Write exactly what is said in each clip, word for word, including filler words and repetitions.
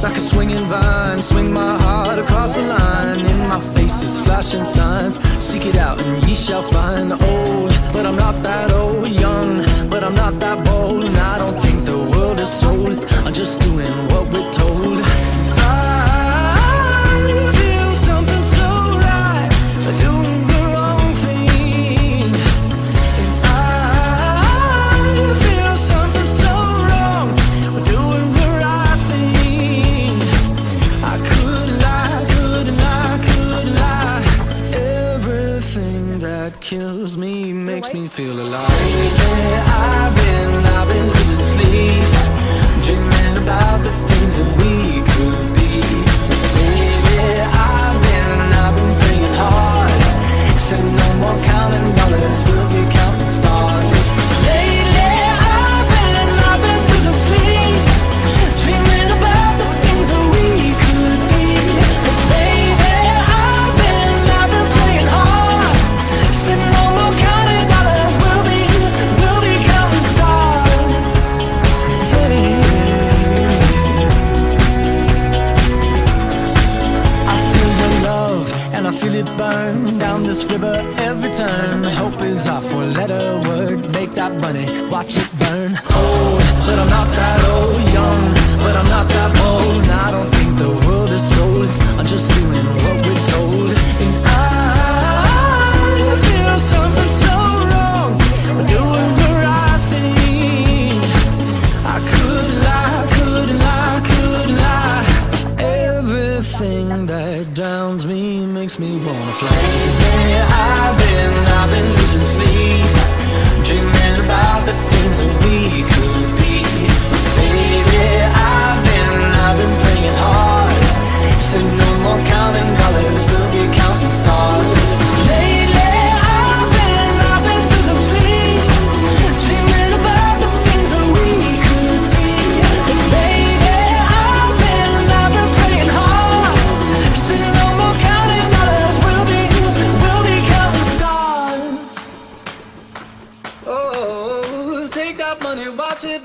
Like a swinging vine, swing my heart across the line. In my face is flashing signs. Seek it out and ye shall find. Old, but I'm not that old. Young, but I'm not that bold. And I don't think the world is sold. I'm just doing what we're told. I feel something so right, doing the wrong thing. And I feel something so wrong, doing the right thing. I could lie, could lie, could lie. Everything that kills me makes me feel alive. Lately I've been, I've been losing sleep, dreaming about the things that we could be. Lately I've been, I've been praying hard. Said no more counting dollars, we'll be counting stars. Lately I've been, I've been losing sleep, dreaming about the things that we could be. Lately I've been, I've been praying hard. Said no more counting dollars, we'll be, we'll be counting stars. Hey. I feel your love and I feel it burn down this river every turn. Hope is our four-letter word. Make that money, watch it burn. Old, but I'm not that old. Young, but I'm not that bold. And I don't think the world is sold. I'm just doing what we're told. And I feel something so wrong, doing the right thing. I could lie, could lie, could lie. Everything that drowns me makes me wanna fly. Lately I've been, I've been losing sleep, dreaming about the things that we could be. Baby, I've been, I've been praying hard. Said no more counting dollars, we'll be counting stars. Lately I've been, I've been losing sleep, dreaming about the things that we could be. Baby, I've been, I've been praying hard. Said no more counting dollars, we'll be, we'll be counting stars. Oh, take that money, watch it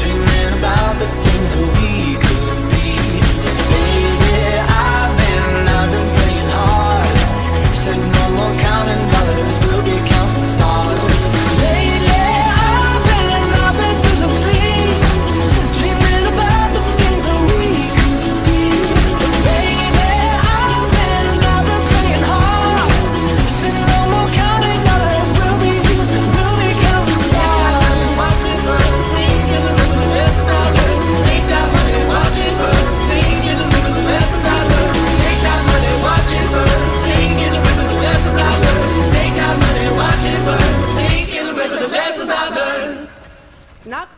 dreaming about the things that we could be. Lately I've been, I've been praying hard. Said no more counting dollars, we'll be counting stars. Lately I've been, I've been losing sleep, dreaming about the things that we could be. Lately I've been, I've been praying hard. Said no more counting dollars, we'll be, we'll be counting stars. Watch it burn, sing in the river the lessons I learned. Take that money, watch it burn, sing in the river the lessons I learned. Take that money, watch it burn, sing in the river the lessons I learned. Take that money, watch it burn, sing in the river the lessons I learned. Knock.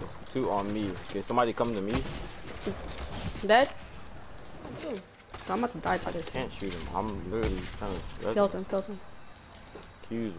There's two on me. Okay, somebody come to me. Dead? I'm about to die by this. Can't shoot him. I'm literally trying to. Killed him, killed him. Accuse